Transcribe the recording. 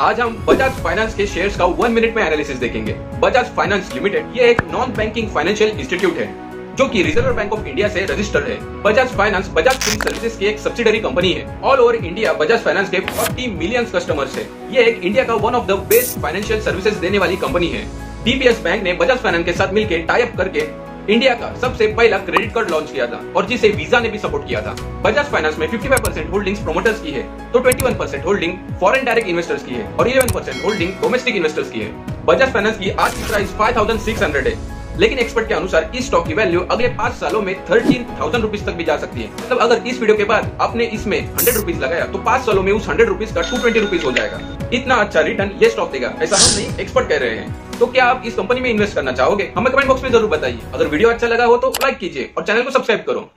आज हम बजाज फाइनेंस के शेयर्स का 1 मिनट में एनालिसिस देखेंगे। बजाज फाइनेंस लिमिटेड ये एक नॉन बैंकिंग फाइनेंशियल इंस्टीट्यूट है जो कि रिजर्व बैंक ऑफ इंडिया से रजिस्टर्ड है। बजाज फाइनेंस बजाज फिनसर्व की एक सब्सिडरी कंपनी है। All over India Bajaj finance के 40 मिलियन कस्टमर्स है। ये एक इंडिया का one of the best financial services देने वाली कंपनी है। डीबीएस बैंक ने बजाज फाइनेंस के साथ मिलकर टाई अप करके इंडिया का सबसे पहला क्रेडिट कार्ड लॉन्च किया था और जिसे वीजा ने भी सपोर्ट किया था। बजाज फाइनेंस में 55% होल्डिंग्स प्रोमोटर्स की है, तो 21% होल्डिंग फॉरेन डायरेक्ट इन्वेस्टर्स की है और 11% होल्डिंग डोमेस्टिक इन्वेस्टर्स की है। बजाज फाइनेंस की आज की प्राइस 5600 है, लेकिन एक्सपर्ट के अनुसार इस स्टॉक की वैल्यू अगले 5 सालों में 13000 रुपीज तक भी जा सकती है। मतलब अगर इस वीडियो के बाद आपने इसमें 100 रुपीज लगाया तो 5 सालों में उस 100 रुपीज का 220 रुपीज हो जाएगा। इतना अच्छा रिटर्न ये स्टॉक देगा ऐसा हम नहीं एक्सपर्ट कह रहे हैं। तो क्या आप इस कंपनी में इन्वेस्ट करना चाहोगे? हमें कमेंट बॉक्स में जरूर बताइए। अगर वीडियो अच्छा लगा हो तो लाइक कीजिए और चैनल को सब्सक्राइब करो।